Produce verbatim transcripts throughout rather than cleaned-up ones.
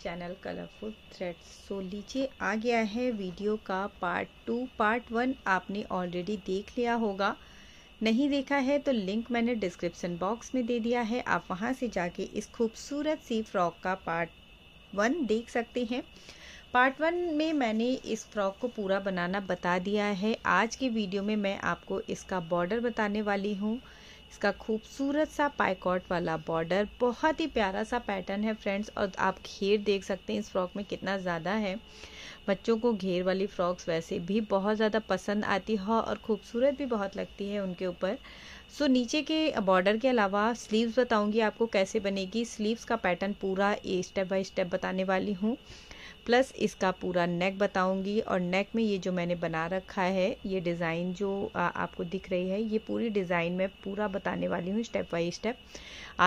Channel colourful threads. सो लीजिए आ गया है वीडियो का पार्ट टू। पार्ट वन आपने ऑलरेडी देख लिया होगा, नहीं देखा है तो लिंक मैंने डिस्क्रिप्शन बॉक्स में दे दिया है, आप वहां से जाके इस खूबसूरत सी फ्रॉक का पार्ट वन देख सकते हैं। पार्ट वन में मैंने इस फ्रॉक को पूरा बनाना बता दिया है। आज के वीडियो में मैं आपको इसका बॉर्डर बताने वाली हूँ। इसका खूबसूरत सा पाइकॉट वाला बॉर्डर, बहुत ही प्यारा सा पैटर्न है फ्रेंड्स, और आप घेर देख सकते हैं इस फ्रॉक में कितना ज़्यादा है। बच्चों को घेर वाली फ्रॉक्स वैसे भी बहुत ज़्यादा पसंद आती है और खूबसूरत भी बहुत लगती है उनके ऊपर। सो नीचे के बॉर्डर के अलावा स्लीव्स बताऊंगी आपको कैसे बनेगी। स्लीव्स का पैटर्न पूरा स्टेप बाय स्टेप बताने वाली हूँ, प्लस इसका पूरा नेक बताऊंगी। और नेक में ये जो मैंने बना रखा है, ये डिज़ाइन जो आपको दिख रही है, ये पूरी डिज़ाइन मैं पूरा बताने वाली हूँ स्टेप बाई स्टेप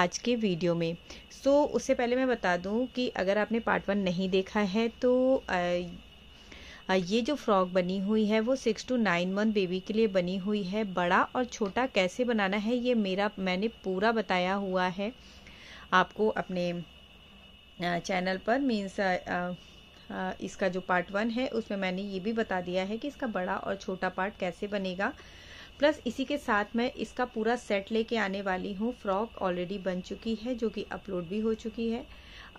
आज के वीडियो में। सो उससे पहले मैं बता दूँ कि अगर आपने पार्ट वन नहीं देखा है तो ये जो फ्रॉक बनी हुई है वो six to nine month baby के लिए बनी हुई है। बड़ा और छोटा कैसे बनाना है ये मेरा मैंने पूरा बताया हुआ है आपको अपने चैनल पर, मीन्स इसका जो पार्ट वन है उसमें मैंने ये भी बता दिया है कि इसका बड़ा और छोटा पार्ट कैसे बनेगा। प्लस इसी के साथ मैं इसका पूरा सेट लेके आने वाली हूँ। फ्रॉक ऑलरेडी बन चुकी है जो कि अपलोड भी हो चुकी है।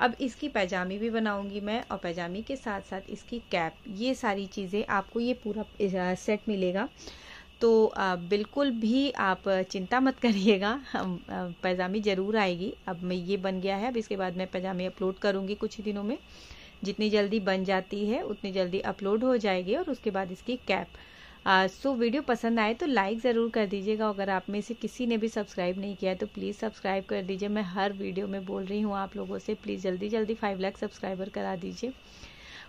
अब इसकी पैजामी भी बनाऊंगी मैं, और पैजामी के साथ साथ इसकी कैप, ये सारी चीज़ें आपको ये पूरा सेट मिलेगा। तो आ, बिल्कुल भी आप चिंता मत करिएगा, पैजामी ज़रूर आएगी। अब मैं ये बन गया है, अब इसके बाद मैं पैजामी अपलोड करूँगी कुछ ही दिनों में। जितनी जल्दी बन जाती है उतनी जल्दी अपलोड हो जाएगी, और उसके बाद इसकी कैप। सो वीडियो पसंद आए तो लाइक ज़रूर कर दीजिएगा। अगर आप में से किसी ने भी सब्सक्राइब नहीं किया है तो प्लीज़ सब्सक्राइब कर दीजिए। मैं हर वीडियो में बोल रही हूँ आप लोगों से, प्लीज़ जल्दी जल्दी फाइव लाख सब्सक्राइबर करा दीजिए।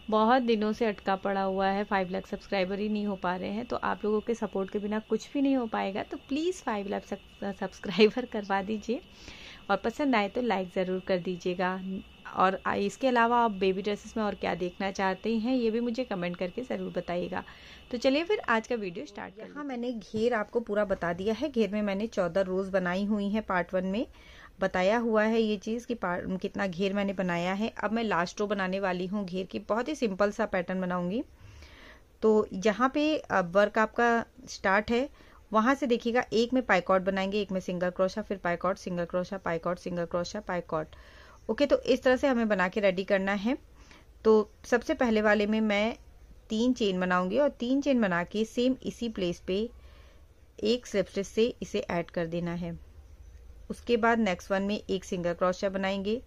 बहुत दिनों से अटका पड़ा हुआ है, फाइव लाख सब्सक्राइबर ही नहीं हो पा रहे हैं। तो आप लोगों के सपोर्ट के बिना कुछ भी नहीं हो पाएगा, तो प्लीज़ फाइव लाख सब्सक्राइबर करवा दीजिए, और पसंद आए तो लाइक ज़रूर कर दीजिएगा। और इसके अलावा आप बेबी ड्रेसेस में और क्या देखना चाहते हैं ये भी मुझे कमेंट करके ज़रूर बताइएगा। तो चलिए फिर आज का वीडियो स्टार्ट करें। हाँ, मैंने घेर आपको पूरा बता दिया है। घेर में मैंने चौदह रोज बनाई हुई हैं, पार्ट वन में बताया हुआ है ये चीज़ कि कितना घेर मैंने बनाया है। अब मैं लास्ट रो बनाने वाली हूँ घेर की। बहुत ही सिंपल सा पैटर्न बनाऊँगी। तो यहाँ पे वर्क आपका स्टार्ट है, वहाँ से देखिएगा एक में पाइकॉट बनाएंगे, एक में सिंगल क्रोशा, फिर picot, single crochet, picot, single crochet, picot. Okay, तो इस तरह से हमें बना के रेडी करना है। तो सबसे पहले वाले में मैं तीन चेन बनाऊंगी, और तीन चेन बना के सेम इसी प्लेस पे एक स्लिप स्टिच से इसे ऐड कर देना है। उसके बाद नेक्स्ट वन में एक सिंगल क्रोशा बनाएंगे,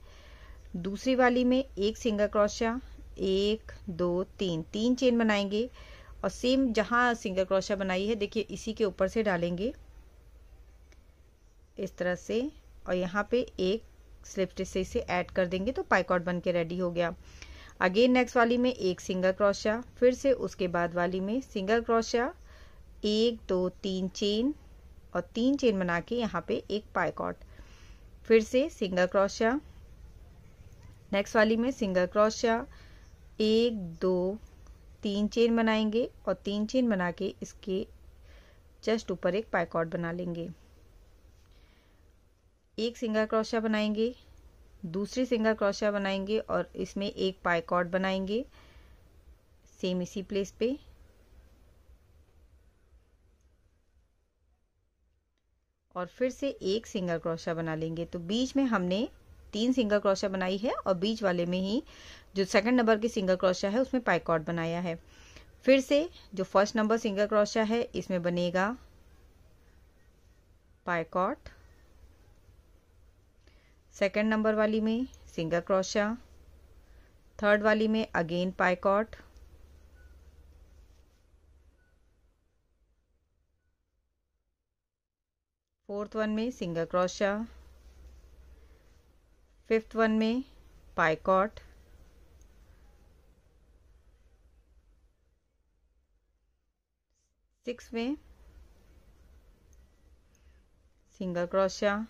दूसरी वाली में एक सिंगल क्रोशा, एक दो तीन, तीन चेन बनाएंगे, और सेम जहाँ सिंगल क्रोशा बनाई है देखिए इसी के ऊपर से डालेंगे इस तरह से, और यहाँ पे एक स्लिप स्टिच से इसे ऐड कर देंगे। तो पाइकॉट बन के रेडी हो गया। अगेन नेक्स्ट वाली में एक सिंगल क्रोशा, फिर से उसके बाद वाली में सिंगल क्रोशा, एक दो तीन चेन, और तीन चेन बना के यहाँ पे एक पाइकॉट, फिर से सिंगल क्रोशा, नेक्स्ट वाली में सिंगल क्रोशा, एक दो तीन चेन बनाएंगे, और तीन चेन बना के इसके जस्ट ऊपर एक पाइकॉट बना लेंगे। एक सिंगल क्रोशा बनाएंगे, दूसरी सिंगल क्रोशा बनाएंगे, और इसमें एक पाइकॉट बनाएंगे सेम इसी प्लेस पे। और फिर से एक सिंगल क्रोशा बना लेंगे। तो बीच में हमने तीन सिंगल क्रोशा बनाई है, और बीच वाले में ही जो सेकंड नंबर की सिंगल क्रोशा है उसमें पाइकॉट बनाया है। फिर से जो फर्स्ट नंबर सिंगल क्रोशा है इसमें बनेगा पाइकॉट, सेकंड नंबर वाली में सिंगल क्रोशा, थर्ड वाली में अगेन पाइकॉट, फोर्थ वन में सिंगल क्रोशा, फिफ्थ वन में पाइकॉट, सिक्स में सिंगल क्रोशिया,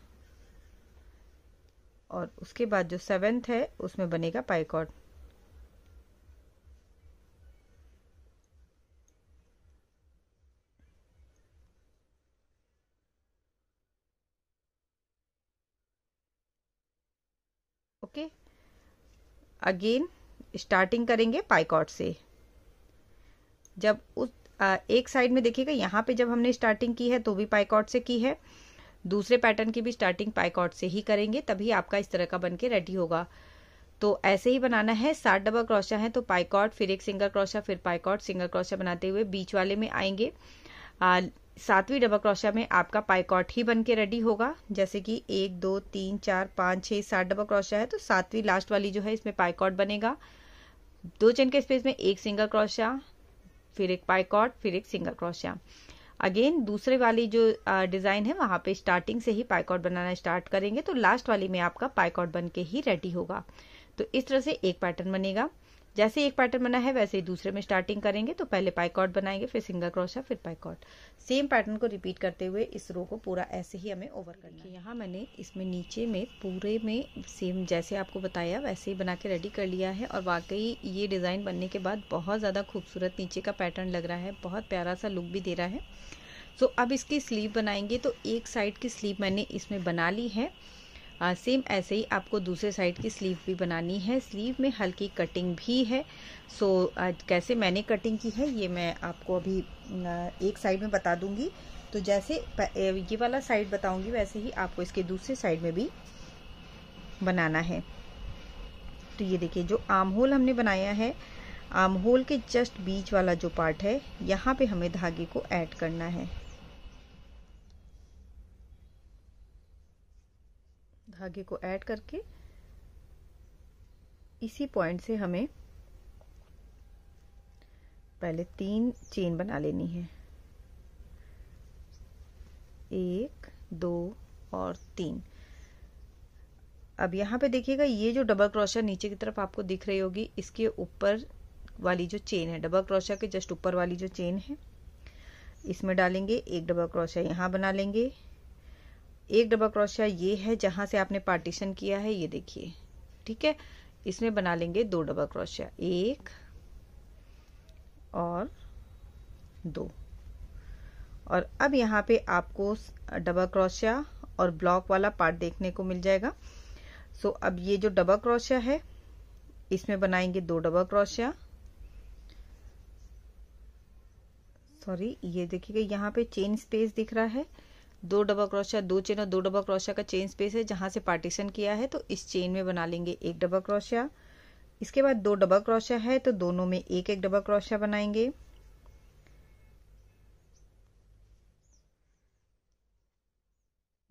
और उसके बाद जो सेवेंथ है उसमें बनेगा पाइकॉट। ओके, अगेन स्टार्टिंग करेंगे पाइकॉट से। जब उस आ, एक साइड में देखिएगा, यहाँ पे जब हमने स्टार्टिंग की है तो भी पाइकॉट से की है, दूसरे पैटर्न की भी स्टार्टिंग पाइकॉट से ही करेंगे, तभी आपका इस तरह का बनके रेडी होगा। तो ऐसे ही बनाना है। सात डबल क्रोशिया है तो पाइकॉट, फिर एक सिंगल क्रोशिया, फिर पाइकॉट, सिंगल क्रोशिया बनाते हुए बीच वाले में आएंगे। सातवीं डबल क्रोशिया में आपका पाइकॉट ही बनके रेडी होगा। जैसे कि एक दो तीन चार पाँच छः सात डबल क्रोशिया है तो सातवीं लास्ट वाली जो है इसमें पाइकॉट बनेगा। दो चेन के स्पेस में एक सिंगल क्रोशिया, फिर एक पाइकॉट, फिर एक सिंगल क्रोशिया। अगेन दूसरे वाली जो डिज़ाइन है वहाँ पे स्टार्टिंग से ही पाइकॉट बनाना स्टार्ट करेंगे, तो लास्ट वाली में आपका पाइकॉट बन के ही रेडी होगा। तो इस तरह से एक पैटर्न बनेगा। जैसे एक पैटर्न बना है वैसे ही दूसरे में स्टार्टिंग करेंगे, तो पहले पाइकॉट बनाएंगे, फिर सिंगल क्रोशिया, फिर पाइकॉट। सेम पैटर्न को रिपीट करते हुए इस रो को पूरा ऐसे ही हमें ओवर करना है। यहाँ मैंने इसमें नीचे में पूरे में सेम जैसे आपको बताया वैसे ही बना के रेडी कर लिया है, और वाकई ये डिज़ाइन बनने के बाद बहुत ज़्यादा खूबसूरत नीचे का पैटर्न लग रहा है, बहुत प्यारा सा लुक भी दे रहा है। सो अब इसकी स्लीव बनाएंगे, तो एक साइड की स्लीव मैंने इसमें बना ली है। सेम ऐसे ही आपको दूसरे साइड की स्लीव भी बनानी है। स्लीव में हल्की कटिंग भी है। सो कैसे मैंने कटिंग की है ये मैं आपको अभी एक साइड में बता दूंगी। तो जैसे ये वाला साइड बताऊंगी वैसे ही आपको इसके दूसरे साइड में भी बनाना है। तो ये देखिए जो आर्म होल हमने बनाया है, आर्म होल के जस्ट बीच वाला जो पार्ट है यहाँ पे हमें धागे को ऐड करना है। धागे को ऐड करके इसी पॉइंट से हमें पहले तीन चेन बना लेनी है, एक दो और तीन। अब यहाँ पे देखिएगा ये जो डबल क्रोशिया नीचे की तरफ आपको दिख रही होगी, इसके ऊपर वाली जो चेन है, डबल क्रोशिया के जस्ट ऊपर वाली जो चेन है इसमें डालेंगे, एक डबल क्रोशिया यहाँ बना लेंगे। एक डबल क्रोशिया ये है जहाँ से आपने पार्टीशन किया है, ये देखिए, ठीक है, इसमें बना लेंगे दो डबल क्रोशिया, एक और दो। और अब यहाँ पे आपको डबल क्रोशिया और ब्लॉक वाला पार्ट देखने को मिल जाएगा। सो अब ये जो डबल क्रोशिया है इसमें बनाएंगे दो डबल क्रोशिया। सॉरी, ये देखिएगा यहाँ पे चेन स्पेस दिख रहा है, दो डबल क्रोशिया, दो चेन और दो डबल क्रोशिया का चेन स्पेस है जहाँ से पार्टीशन किया है, तो इस चेन में बना लेंगे एक डबल क्रोशिया। इसके बाद दो डबल क्रोशिया है तो दोनों में एक एक डबल क्रोशिया बनाएंगे।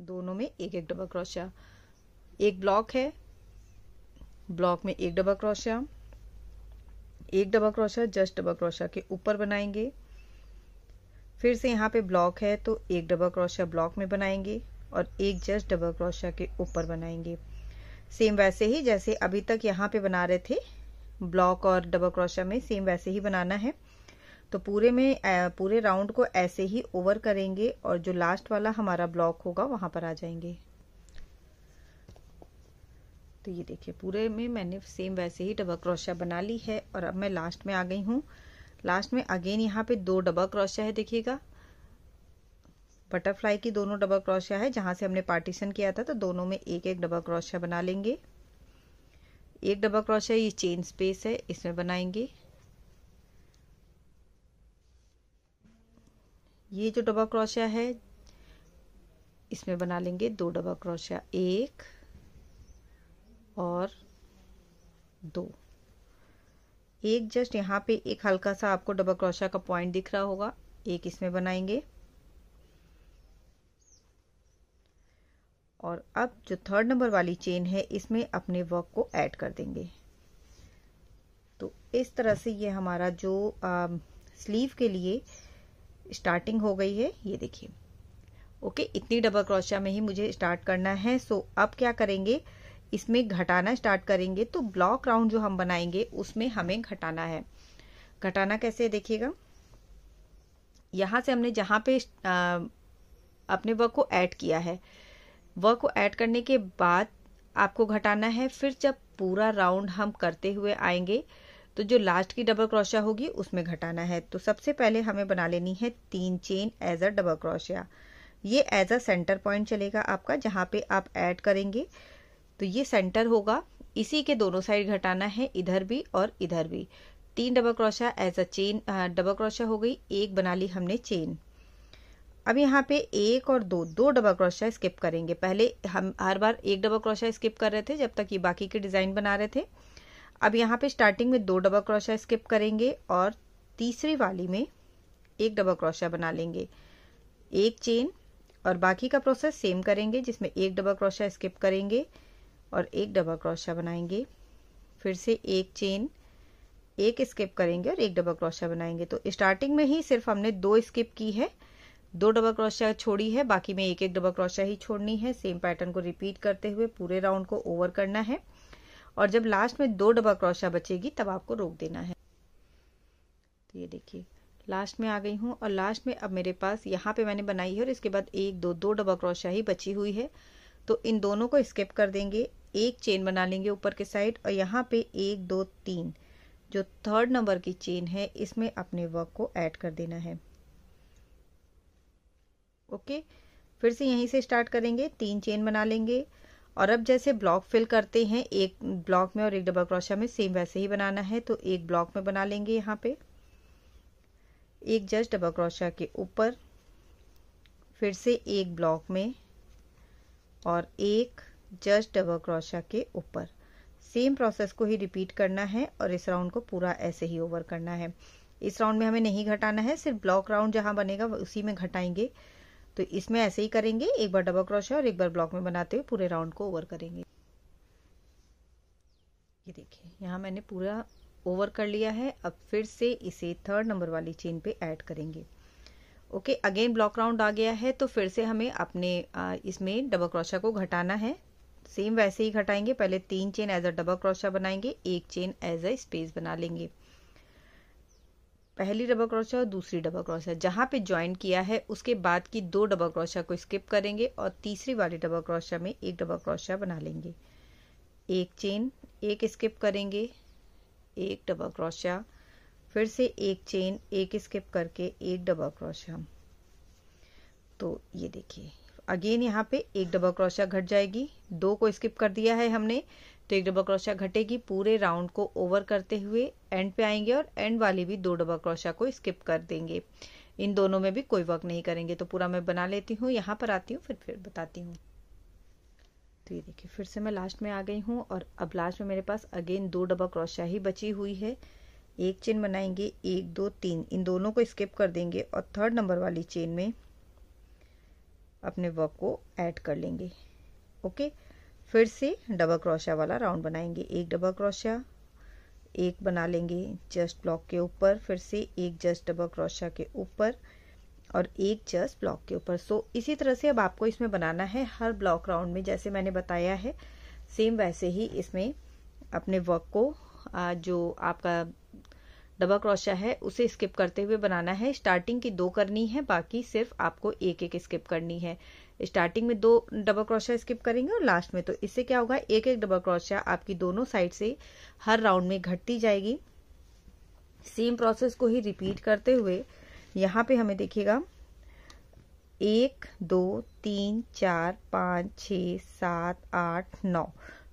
दोनों में एक एक डबल क्रोशिया। एक ब्लॉक है, ब्लॉक में एक डबल क्रोशिया, एक double crochet just double crochet के ऊपर बनाएंगे। फिर से यहाँ पे ब्लॉक है तो एक डबल क्रोशिया ब्लॉक में बनाएंगे और एक जस्ट डबल क्रोशिया के ऊपर बनाएंगे। सेम वैसे ही जैसे अभी तक यहाँ पे बना रहे थे ब्लॉक और डबल क्रोशिया में, सेम वैसे ही बनाना है। तो पूरे में पूरे राउंड को ऐसे ही ओवर करेंगे और जो लास्ट वाला हमारा ब्लॉक होगा वहाँ पर आ जाएंगे। तो ये देखिए पूरे में मैंने सेम वैसे ही डबल क्रोशिया बना ली है, और अब मैं लास्ट में आ गई हूँ। लास्ट में अगेन यहाँ पे दो डबल क्रोशिया है, देखिएगा बटरफ्लाई की दोनों डबल क्रोशिया है जहाँ से हमने पार्टीशन किया था, तो दोनों में एक एक डबल क्रोशिया बना लेंगे। एक डबल क्रोशिया ये चेन स्पेस है इसमें बनाएंगे। ये जो डबल क्रोशिया है इसमें बना लेंगे दो डबल क्रोशिया, एक और दो। एक जस्ट यहाँ पे एक हल्का सा आपको डबल क्रोशिया का पॉइंट दिख रहा होगा, एक इसमें बनाएंगे। और अब जो थर्ड नंबर वाली चेन है इसमें अपने वर्क को ऐड कर देंगे। तो इस तरह से ये हमारा जो आ, स्लीव के लिए स्टार्टिंग हो गई है, ये देखिए। ओके, इतनी डबल क्रोशिया में ही मुझे स्टार्ट करना है। सो अब क्या करेंगे, इसमें घटाना स्टार्ट करेंगे। तो ब्लॉक राउंड जो हम बनाएंगे उसमें हमें घटाना है। घटाना कैसे देखिएगा, यहाँ से हमने जहाँ पे आपने वर्क को ऐड किया है। वर्क को ऐड करने के बाद आपको घटाना है। फिर जब पूरा राउंड हम करते हुए आएंगे तो जो लास्ट की डबल क्रोशिया होगी उसमें घटाना है। तो सबसे पहले हमें बना लेनी है तीन chain as a double crochet. ये एज अ सेंटर पॉइंट चलेगा आपका, जहाँ पे आप ऐड करेंगे तो ये सेंटर होगा। इसी के दोनों साइड घटाना है, इधर भी और इधर भी। तीन double crochet as a chain double crochet हो गई, एक बना ली हमने चेन। अब यहाँ पे एक और दो दो डबल क्रोशिया स्किप करेंगे। पहले हम हर बार एक डबल क्रोशिया स्किप कर रहे थे जब तक ये बाकी के डिजाइन बना रहे थे। अब यहाँ पे स्टार्टिंग में दो डबल क्रोशिया स्किप करेंगे और तीसरी वाली में एक डबल क्रोशिया बना लेंगे, एक चेन, और बाकी का प्रोसेस सेम करेंगे जिसमें एक डबल क्रोशिया स्किप करेंगे और एक डबल क्रोशिया बनाएंगे। फिर से एक चेन, एक स्किप करेंगे और एक डबल क्रोशिया बनाएंगे। तो स्टार्टिंग में ही सिर्फ हमने दो स्किप की है, दो डबल क्रोशिया छोड़ी है, बाकी में एक एक डबल क्रोशिया ही छोड़नी है। सेम पैटर्न को रिपीट करते हुए पूरे राउंड को ओवर करना है और जब लास्ट में दो डबल क्रोशिया बचेगी तब आपको रोक देना है। तो ये देखिए लास्ट में आ गई हूँ और लास्ट में अब मेरे पास यहाँ पे मैंने बनाई है और इसके बाद एक दो दो डबल क्रोशिया ही बची हुई है। तो इन दोनों को स्किप कर देंगे, एक चेन बना लेंगे ऊपर के साइड और यहाँ पे एक दो तीन जो थर्ड नंबर की चेन है इसमें अपने वर्क को ऐड कर देना है। ओके, फिर से यहीं से स्टार्ट करेंगे, तीन चेन बना लेंगे और अब जैसे ब्लॉक फिल करते हैं एक ब्लॉक में और एक डबल क्रोशिया में, सेम वैसे ही बनाना है। तो एक ब्लॉक में बना लेंगे यहाँ पे एक जस्ट डबल क्रोशिया के ऊपर, फिर से एक ब्लॉक में और एक जस्ट डबल क्रोशिया के ऊपर। सेम प्रोसेस को ही रिपीट करना है और इस राउंड को पूरा ऐसे ही ओवर करना है। इस राउंड में हमें नहीं घटाना है, सिर्फ ब्लॉक राउंड जहाँ बनेगा उसी में घटाएंगे। तो इसमें ऐसे ही करेंगे, एक बार डबल क्रोशिया और एक बार ब्लॉक में बनाते हुए पूरे राउंड को ओवर करेंगे। ये देखिए यहाँ मैंने पूरा ओवर कर लिया है। अब फिर से इसे थर्ड नंबर वाली चेन पे ऐड करेंगे। ओके, अगेन ब्लॉक राउंड आ गया है तो फिर से हमें अपने इसमें डबल क्रोशिया को घटाना है। सेम वैसे ही घटाएंगे, पहले तीन chain as a double crochet बनाएंगे, एक चेन एज अ स्पेस बना लेंगे। पहली डबल क्रोशिया और दूसरी डबल क्रोशिया जहाँ पे ज्वाइन किया है उसके बाद की दो डबल क्रोशिया को स्किप करेंगे और तीसरी वाली डबल क्रोशिया में एक डबल क्रोशिया बना लेंगे, एक चेन, एक स्किप करेंगे, एक डबल क्रोशिया, फिर से एक चेन, एक स्किप करके एक डबल क्रोशिया। तो ये देखिए अगेन यहाँ पे एक डबल क्रोशिया घट जाएगी, दो को स्किप कर दिया है हमने तो एक डबल क्रोशिया घटेगी। पूरे राउंड को ओवर करते हुए एंड पे आएंगे और एंड वाली भी दो डबल क्रोशिया को स्किप कर देंगे। इन दोनों में भी कोई वर्क नहीं करेंगे। तो पूरा मैं बना लेती हूँ, यहाँ पर आती हूँ, फिर फिर बताती हूँ। तो ये देखिए फिर से मैं लास्ट में आ गई हूँ और अब लास्ट में मेरे पास अगेन दो डबल क्रोशिया ही बची हुई है। एक चेन बनाएंगे, एक दो तीन, इन दोनों को स्किप कर देंगे और थर्ड नंबर वाली चेन में अपने वर्क को ऐड कर लेंगे। ओके, फिर से डबल क्रोशिया वाला राउंड बनाएंगे, एक डबल क्रोशिया, एक बना लेंगे जस्ट ब्लॉक के ऊपर, फिर से एक जस्ट डबल क्रोशिया के ऊपर और एक जस्ट ब्लॉक के ऊपर। सो इसी तरह से अब आपको इसमें बनाना है हर ब्लॉक राउंड में जैसे मैंने बताया है। सेम वैसे ही इसमें अपने वर्क को जो आपका डबल क्रोशिया है उसे स्किप करते हुए बनाना है। स्टार्टिंग की दो करनी है, बाकी सिर्फ आपको एक एक स्किप करनी है। स्टार्टिंग में दो डबल क्रोशिया स्किप करेंगे और लास्ट में, तो इससे क्या होगा एक एक डबल क्रोशिया आपकी दोनों साइड से हर राउंड में घटती जाएगी। सेम प्रोसेस को ही रिपीट करते हुए यहाँ पे हमें देखिएगा एक दो तीन चार पाँच छः सात आठ नौ,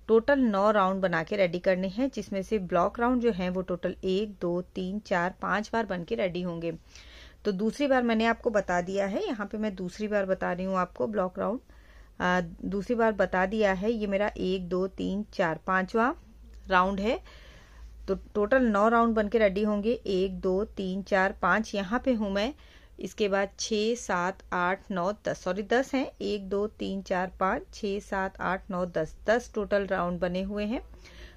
टोटल नौ राउंड बना के रेडी करने हैं जिसमें से ब्लॉक राउंड जो है वो टोटल एक दो तीन चार पांच बार बन के रेडी होंगे। तो दूसरी बार मैंने आपको बता दिया है, यहाँ पे मैं दूसरी बार बता रही हूँ आपको ब्लॉक राउंड दूसरी बार बता दिया है। ये मेरा एक दो तीन चार पांचवा राउंड है। तो टोटल नौ राउंड बन के रेडी होंगे, एक दो तीन चार पाँच, यहाँ पे हूँ मैं, इसके बाद छः सात आठ नौ दस, सॉरी दस हैं, एक दो तीन चार पाँच छः सात आठ नौ दस, दस टोटल राउंड बने हुए हैं।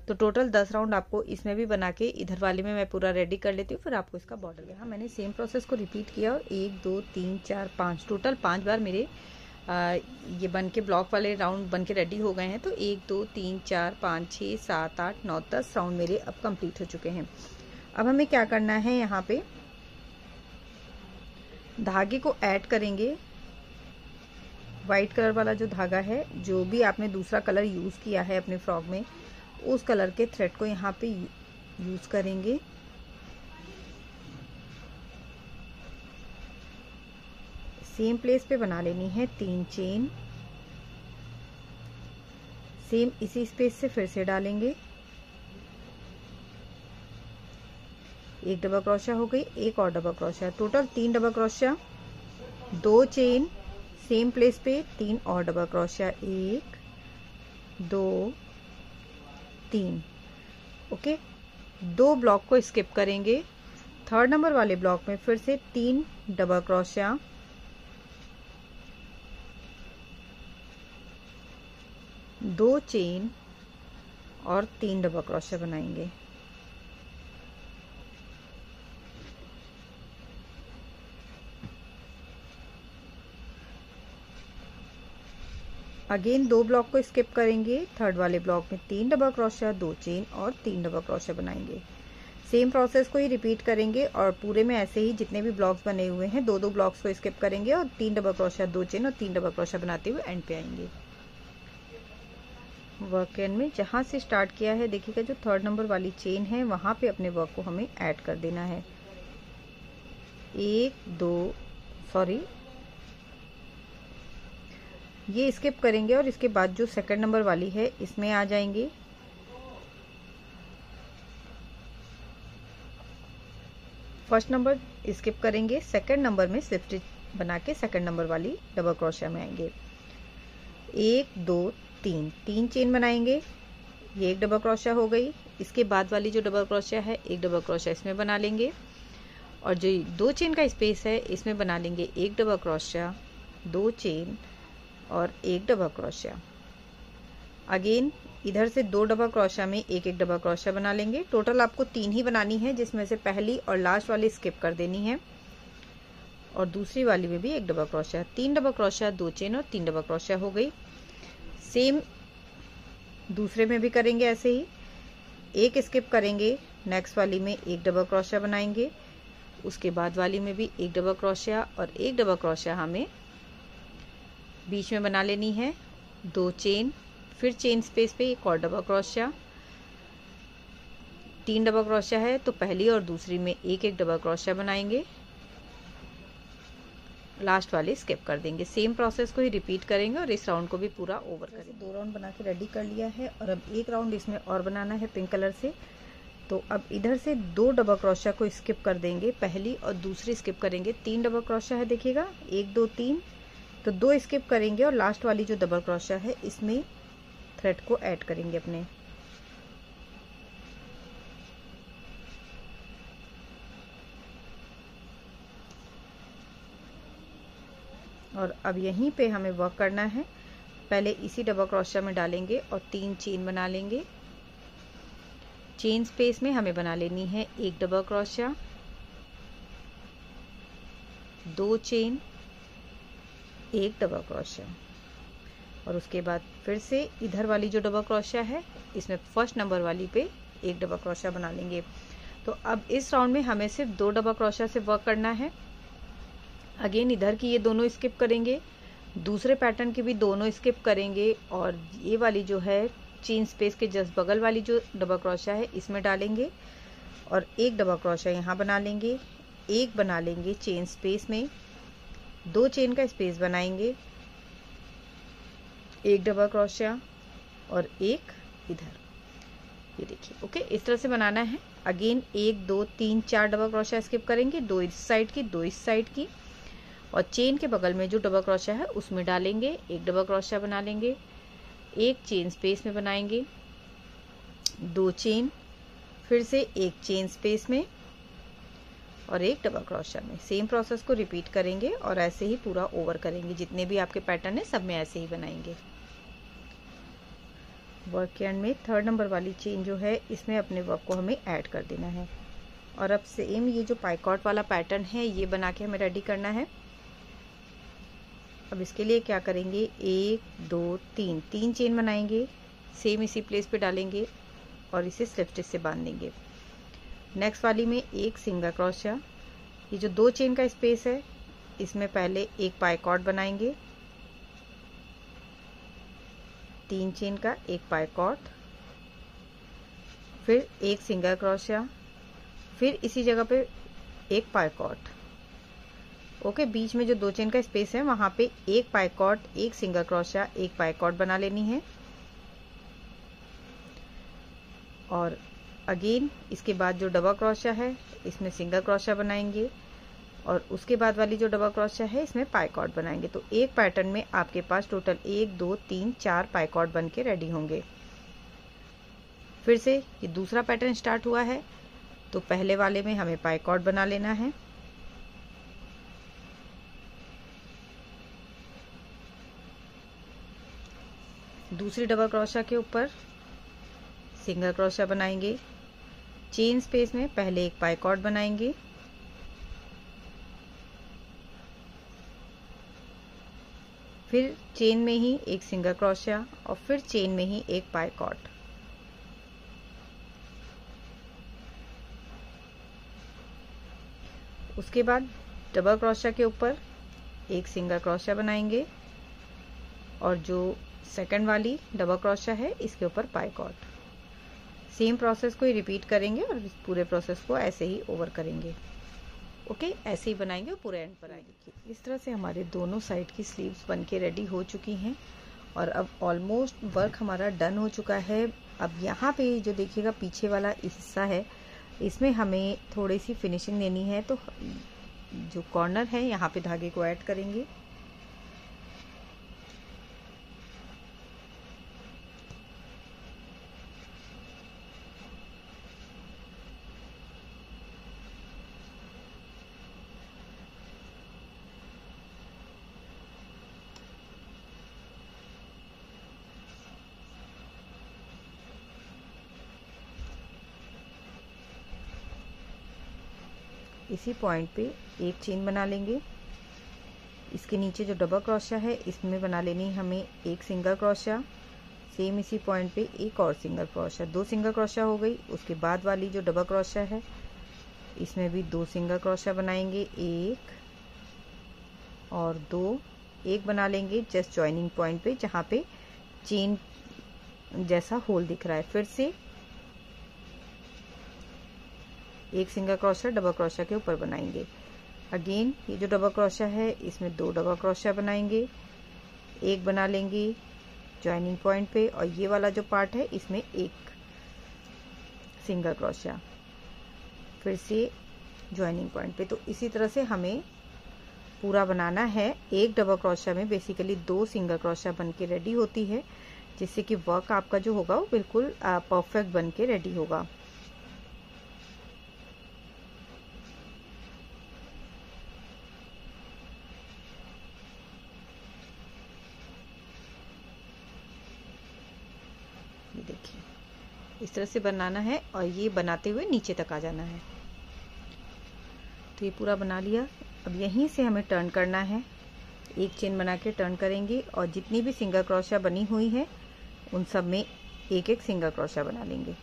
तो टोटल दस राउंड आपको इसमें भी बना के इधर वाले में मैं पूरा रेडी कर लेती हूँ, फिर आपको इसका बॉर्डर। यहाँ मैंने सेम प्रोसेस को रिपीट किया और एक दो तीन चार पाँच, टोटल पाँच बार मेरे आ, ये बन के ब्लॉक वाले राउंड बन के रेडी हो गए हैं। तो एक दो तीन चार पाँच छः सात आठ नौ दस राउंड मेरे अब कंप्लीट हो चुके हैं। अब हमें क्या करना है, यहाँ पे धागे को ऐड करेंगे वाइट कलर वाला जो धागा है, जो भी आपने दूसरा कलर यूज़ किया है अपने फ्रॉक में, उस कलर के थ्रेड को यहाँ पे यूज़ करेंगे। सेम प्लेस पे बना लेनी है तीन चेन। सेम इसी स्पेस से फिर से डालेंगे, एक डबल क्रोशिया हो गई, एक और डबल क्रोशिया, टोटल तीन डबल क्रोशिया, दो चेन सेम प्लेस पे, तीन और डबल क्रोशिया, एक दो तीन। ओके, दो ब्लॉक को स्किप करेंगे। थर्ड नंबर वाले ब्लॉक में फिर से तीन डबल क्रोशिया, दो चेन और तीन डबल क्रोशिया बनाएंगे। अगेन दो ब्लॉक को स्किप करेंगे। थर्ड वाले ब्लॉक में तीन डबल क्रोशिया, दो चेन और तीन डबल क्रोशिया बनाएंगे। सेम प्रोसेस को ही रिपीट करेंगे और पूरे में ऐसे ही जितने भी ब्लॉक्स बने हुए हैं, दो दो ब्लॉक्स को स्किप करेंगे और तीन डबल क्रोशिया, दो चेन और तीन डबल क्रोशिया बनाते हुए एंड पे आएंगे। वर्क एंड में जहाँ से स्टार्ट किया है, देखिएगा जो थर्ड नंबर वाली चेन है वहाँ पे अपने वर्क को हमें ऐड कर देना है। एक दो सॉरी ये स्किप करेंगे और इसके बाद जो सेकंड नंबर वाली है इसमें आ जाएंगे। फर्स्ट नंबर स्किप करेंगे, सेकंड नंबर में स्लिप स्टिच बना के सेकंड नंबर वाली डबल क्रोशिया में आएंगे। एक दो तीन, तीन चेन बनाएंगे, ये एक डबल क्रोशिया हो गई। इसके बाद वाली जो डबल क्रोशिया है, एक डबल क्रोशिया इसमें बना लेंगे और जो दो चेन का स्पेस है इसमें बना लेंगे एक डबल क्रोशिया, दो चेन और एक डबल क्रोशिया। अगेन इधर से दो डबल क्रोशिया में एक एक डबल क्रोशिया बना लेंगे। टोटल आपको तीन ही बनानी है, जिसमें से पहली और लास्ट वाली स्किप कर देनी है और दूसरी वाली में भी एक डबल क्रोशिया। तीन डबल क्रोशिया, दो चेन और तीन डबल क्रोशिया हो गई। सेम दूसरे में भी करेंगे ऐसे ही, एक स्किप करेंगे, नेक्स्ट वाली में एक डबल क्रोशिया बनाएंगे, उसके बाद वाली में भी एक डबल क्रोशिया और एक डबल क्रोशिया हमें बीच में बना लेनी है। दो चेन, फिर चेन स्पेस पे एक और डबल क्रोशिया। तीन डबल क्रोशिया है तो पहली और दूसरी में एक एक डबल क्रोशिया बनाएंगे, लास्ट वाली स्किप कर देंगे। सेम प्रोसेस को ही रिपीट करेंगे और इस राउंड को भी पूरा ओवर करेंगे। दो राउंड बना के रेडी कर लिया है और अब एक राउंड इसमें और बनाना है पिंक कलर से। तो अब इधर से दो डबल क्रोशिया को स्किप कर देंगे, पहली और दूसरी स्किप करेंगे। तीन डबल क्रोशिया है, देखिएगा एक दो तीन, तो दो स्किप करेंगे और लास्ट वाली जो डबल क्रोशिया है इसमें थ्रेड को ऐड करेंगे अपने। और अब यहीं पे हमें वर्क करना है। पहले इसी डबल क्रोशिया में डालेंगे और तीन चेन बना लेंगे। चेन स्पेस में हमें बना लेनी है एक डबल क्रोशिया, दो चेन, एक डबल क्रोशिया और उसके बाद फिर से इधर वाली जो डबल क्रोशिया है इसमें फर्स्ट नंबर वाली पे एक डबल क्रोशिया बना लेंगे। तो अब इस राउंड में हमें सिर्फ दो डबल क्रोशिया से वर्क करना है। अगेन इधर की ये दोनों स्किप करेंगे, दूसरे पैटर्न की भी दोनों स्किप करेंगे और ये वाली जो है चेन स्पेस के जस्ट बगल वाली जो डबल क्रोशिया है इसमें डालेंगे और एक डबल क्रोशिया यहाँ बना लेंगे। एक बना लेंगे चेन स्पेस में, दो चेन का स्पेस बनाएंगे, एक डबल क्रोशिया और एक इधर, ये देखिए। ओके, इस तरह से बनाना है। अगेन एक दो तीन चार डबल क्रोशिया स्किप करेंगे, दो इस साइड की, दो इस साइड की और चेन के बगल में जो डबल क्रोशिया है उसमें डालेंगे, एक डबल क्रोशिया बना लेंगे, एक चेन स्पेस में बनाएंगे, दो चेन, फिर से एक चेन स्पेस में और एक डबल क्रोशिया में। सेम प्रोसेस को रिपीट करेंगे और ऐसे ही पूरा ओवर करेंगे। जितने भी आपके पैटर्न है सब में ऐसे ही बनाएंगे। वर्क एंड में थर्ड नंबर वाली चेन जो है इसमें अपने वर्क को हमें ऐड कर देना है और अब सेम ये जो पाइकॉट वाला पैटर्न है ये बना के हमें रेडी करना है। अब इसके लिए क्या करेंगे, एक दो तीन, तीन चेन बनाएंगे, सेम इसी प्लेस पे डालेंगे और इसे स्लिप स्टिच से बांध देंगे। नेक्स्ट वाली में एक सिंगल क्रोशिया, ये जो दो चेन का स्पेस है इसमें पहले एक पाइकॉट बनाएंगे, तीन चेन का एक पाइकॉट, फिर एक सिंगल क्रोशिया, फिर इसी जगह पे एक पाइकॉट। ओके, बीच में जो दो चेन का स्पेस है वहां पे एक पाइकॉट, एक सिंगल क्रोशिया, एक पाइकॉट बना लेनी है। और अगेन इसके बाद जो डबल क्रोशिया है इसमें सिंगल क्रोशिया बनाएंगे और उसके बाद वाली जो डबल क्रोशिया है इसमें पाइकॉट बनाएंगे। तो एक पैटर्न में आपके पास टोटल एक दो तीन चार पाइकॉट बन के रेडी होंगे। फिर से ये दूसरा पैटर्न स्टार्ट हुआ है, तो पहले वाले में हमें पाइकॉट बना लेना है। दूसरी डबल क्रोशिया के ऊपर सिंगल क्रोशिया बनाएंगे, चेन स्पेस में पहले एक पाइकॉट बनाएंगे, फिर चेन में ही एक सिंगल क्रोशिया और फिर चेन में ही एक पाइकॉट। उसके बाद डबल क्रोशिया के ऊपर एक सिंगल क्रोशिया बनाएंगे और जो सेकंड वाली डबल क्रोशिया है इसके ऊपर पाइकॉट। सेम प्रोसेस को ही रिपीट करेंगे और इस पूरे प्रोसेस को ऐसे ही ओवर करेंगे। ओके, ऐसे ही बनाएंगे और पूरे एंड पर आएंगे। इस तरह से हमारे दोनों साइड की स्लीव्स बनके रेडी हो चुकी हैं और अब ऑलमोस्ट वर्क हमारा डन हो चुका है। अब यहाँ पे जो देखिएगा पीछे वाला हिस्सा है इसमें हमें थोड़ी सी फिनिशिंग देनी है, तो जो कॉर्नर है यहाँ पे धागे को ऐड करेंगे। इसी पॉइंट पे एक चेन बना लेंगे, इसके नीचे जो डबल क्रोशिया है इसमें बना लेनी है हमें एक सिंगल क्रोशिया, सेम इसी पॉइंट पे एक और सिंगल क्रोशिया, दो सिंगल क्रोशिया हो गई। उसके बाद वाली जो डबल क्रोशिया है इसमें भी दो सिंगल क्रोशिया बनाएंगे, एक और दो, एक बना लेंगे जस्ट ज्वाइनिंग पॉइंट पे जहाँ पे चेन जैसा होल दिख रहा है। फिर से एक सिंगल क्रोशिया डबल क्रोशिया के ऊपर बनाएंगे। अगेन ये जो डबल क्रोशिया है इसमें दो डबल क्रोशिया बनाएंगे, एक बना लेंगे ज्वाइनिंग पॉइंट पे और ये वाला जो पार्ट है इसमें एक सिंगल क्रोशिया, फिर से ज्वाइनिंग पॉइंट पे। तो इसी तरह से हमें पूरा बनाना है। एक डबल क्रोशिया में बेसिकली दो सिंगल क्रोशिया बन के रेडी होती है, जिससे कि वर्क आपका जो होगा वो बिल्कुल परफेक्ट बन के रेडी होगा। देखिए इस तरह से बनाना है और ये बनाते हुए नीचे तक आ जाना है। तो ये पूरा बना लिया। अब यहीं से हमें टर्न करना है, एक चेन बना के टर्न करेंगे और जितनी भी सिंगल क्रोशिया बनी हुई है उन सब में एक एक सिंगल क्रोशिया बना लेंगे।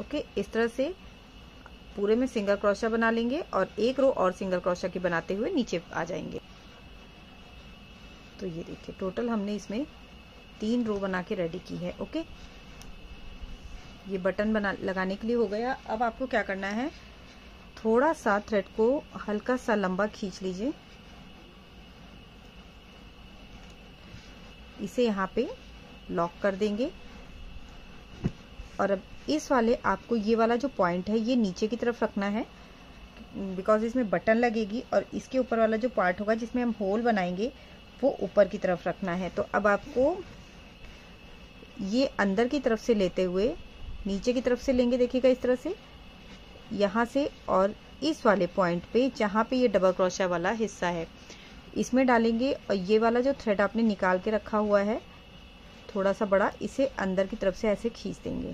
ओके, इस तरह से पूरे में सिंगल क्रोशिया बना लेंगे और एक रो और सिंगल क्रोशिया की बनाते हुए नीचे आ जाएंगे। तो ये देखिए टोटल हमने इसमें तीन रो बना के रेडी की है। ओके, ये बटन बना लगाने के लिए हो गया। अब आपको क्या करना है, थोड़ा सा थ्रेड को हल्का सा लंबा खींच लीजिए, इसे यहाँ पे लॉक कर देंगे। और अब इस वाले आपको ये वाला जो पॉइंट है ये नीचे की तरफ रखना है, बिकॉज इसमें बटन लगेगी और इसके ऊपर वाला जो पार्ट होगा जिसमें हम होल बनाएंगे वो ऊपर की तरफ रखना है। तो अब आपको ये अंदर की तरफ से लेते हुए नीचे की तरफ से लेंगे, देखिएगा इस तरह से यहाँ से, और इस वाले पॉइंट पे जहाँ पे ये डबल क्रोशिया वाला हिस्सा है इसमें डालेंगे और ये वाला जो थ्रेड आपने निकाल के रखा हुआ है थोड़ा सा बड़ा, इसे अंदर की तरफ से ऐसे खींच देंगे।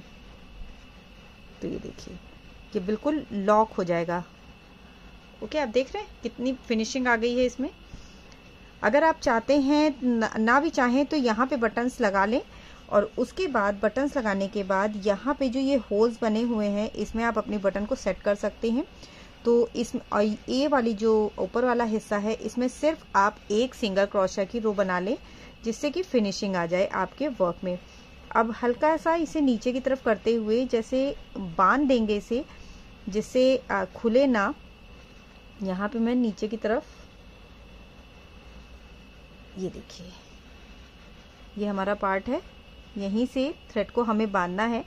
तो ये देखिए ये बिल्कुल लॉक हो जाएगा। ओके, आप देख रहे हैं कितनी फिनिशिंग आ गई है इसमें। अगर आप चाहते हैं ना भी चाहें तो यहाँ पे बटन्स लगा लें और उसके बाद बटन्स लगाने के बाद यहाँ पे जो ये होल्स बने हुए हैं इसमें आप अपने बटन को सेट कर सकते हैं। तो इस ए वाली जो ऊपर वाला हिस्सा है इसमें सिर्फ आप एक सिंगल क्रोशिया की रो बना लें जिससे कि फिनिशिंग आ जाए आपके वर्क में। अब हल्का सा इसे नीचे की तरफ करते हुए जैसे बांध देंगे इसे, जिससे खुले ना। यहाँ पे मैं नीचे की तरफ, ये देखिए ये हमारा पार्ट है, यहीं से थ्रेड को हमें बांधना है।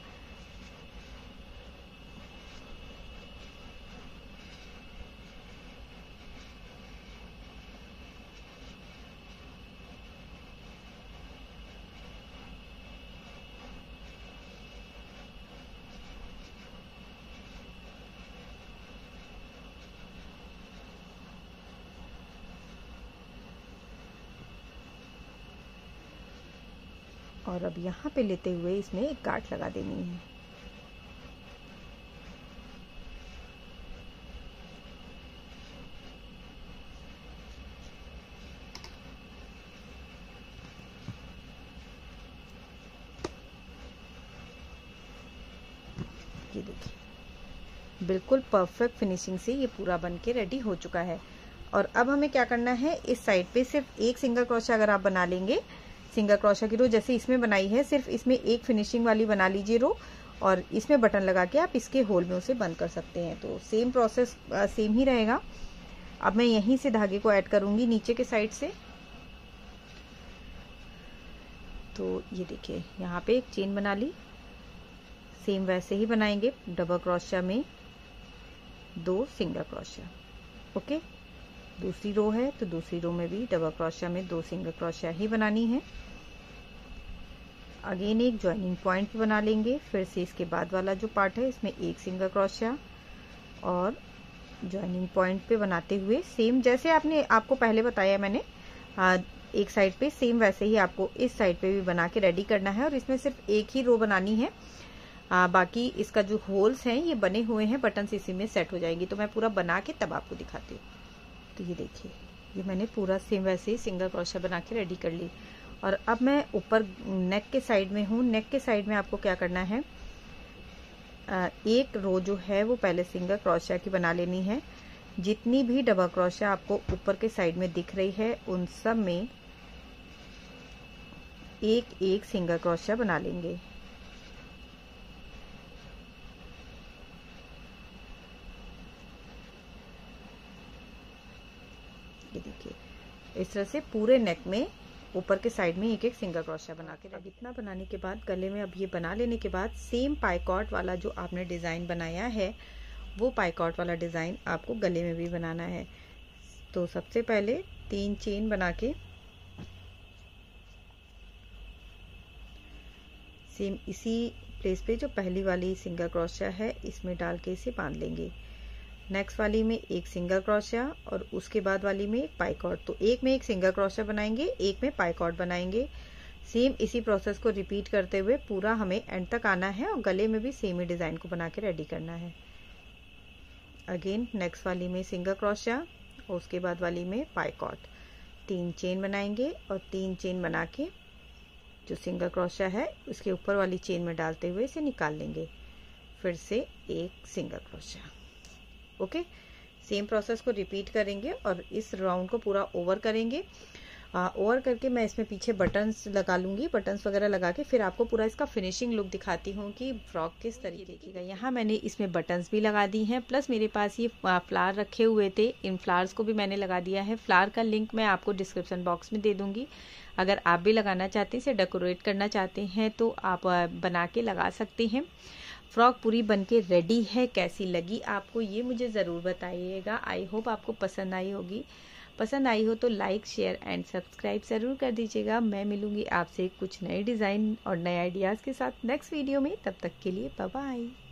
और अब यहाँ पे लेते हुए इसमें एक गांठ लगा देनी है। ये देखिए बिल्कुल परफेक्ट फिनिशिंग से ये पूरा बन के रेडी हो चुका है। और अब हमें क्या करना है, इस साइड पे सिर्फ एक सिंगल क्रोशिया अगर आप बना लेंगे, सिंगल क्रोशिया की रो जैसे इसमें बनाई है, सिर्फ इसमें एक फिनिशिंग वाली बना लीजिए रो, और इसमें बटन लगा के आप इसके होल में उसे बंद कर सकते हैं। तो सेम प्रोसेस सेम ही रहेगा। अब मैं यहीं से धागे को ऐड करूंगी नीचे के साइड से। तो ये देखिए यहाँ पे एक चेन बना ली, सेम वैसे ही बनाएंगे डबल क्रोशिया में दो सिंगल क्रोशिया। ओके, दूसरी रो है तो दूसरी रो में भी डबल क्रोशिया में दो सिंगल क्रोशिया ही बनानी है। अगेन एक ज्वाइनिंग पॉइंट बना लेंगे, फिर से इसके बाद वाला जो पार्ट है इसमें एक सिंगल क्रोशिया और ज्वाइनिंग पॉइंट पे बनाते हुए सेम जैसे आपने आपको पहले बताया मैंने आ, एक साइड पे, सेम वैसे ही आपको इस साइड पे भी बना के रेडी करना है। और इसमें सिर्फ एक ही रो बनानी है, आ, बाकी इसका जो होल्स हैं ये बने हुए हैं, बटन्स इसी में सेट हो जाएंगी। तो मैं पूरा बना के तब आपको दिखाती हूँ। तो ये देखिए ये मैंने पूरा सेम वैसे ही सिंगल क्रोशिया बना के रेडी कर ली। और अब मैं ऊपर नेक के साइड में हूँ। नेक के साइड में आपको क्या करना है, एक रो जो है वो पहले सिंगल क्रोशिया की बना लेनी है। जितनी भी डबल क्रोशिया आपको ऊपर के साइड में दिख रही है उन सब में एक एक सिंगल क्रोशिया बना लेंगे। इस तरह से पूरे नेक में ऊपर के साइड में एक एक सिंगल क्रोशिया बना के। अब इतना बनाने के बाद गले में, अब ये बना लेने के बाद सेम पाइकॉट वाला जो आपने डिज़ाइन बनाया है वो पाइकॉट वाला डिज़ाइन आपको गले में भी बनाना है। तो सबसे पहले तीन चेन बना के सेम इसी प्लेस पे जो पहली वाली सिंगल क्रोशिया है इसमें डाल के इसे बांध लेंगे। नेक्स्ट वाली में एक सिंगल क्रोशिया और उसके बाद वाली में एक पाइकॉट। तो एक में एक सिंगल क्रोशिया बनाएंगे, एक में पाइकॉट बनाएंगे। सेम इसी प्रोसेस को रिपीट करते हुए पूरा हमें एंड तक आना है और गले में भी सेम ही डिज़ाइन को बना के रेडी करना है। अगेन नेक्स्ट वाली में सिंगल क्रोशिया और उसके बाद वाली में पाइकॉट। तीन चेन बनाएंगे और तीन चेन बना के जो सिंगल क्रोशिया है उसके ऊपर वाली चेन में डालते हुए इसे निकाल लेंगे। फिर से एक single crochet. Okay, same process को रिपीट करेंगे और इस राउंड को पूरा ओवर करेंगे। ओवर करके मैं इसमें पीछे बटन्स लगा लूँगी, बटन्स वगैरह लगा के फिर आपको पूरा इसका फिनिशिंग लुक दिखाती हूँ कि फ्रॉक किस तरीके की है। यहाँ मैंने इसमें बटन्स भी लगा दी हैं, प्लस मेरे पास ये फ्लावर रखे हुए थे, इन फ्लावर्स को भी मैंने लगा दिया है। फ्लावर का लिंक मैं आपको डिस्क्रिप्शन बॉक्स में दे दूँगी। अगर आप भी लगाना चाहते हैं, इसे डेकोरेट करना चाहते हैं तो आप बना के लगा सकते हैं। फ्रॉक पूरी बनके रेडी है, कैसी लगी आपको ये मुझे ज़रूर बताइएगा। आई होप आपको पसंद आई होगी। पसंद आई हो तो लाइक, शेयर एंड सब्सक्राइब ज़रूर कर दीजिएगा। मैं मिलूँगी आपसे कुछ नए डिज़ाइन और नए आइडियाज़ के साथ नेक्स्ट वीडियो में। तब तक के लिए बाय बाय।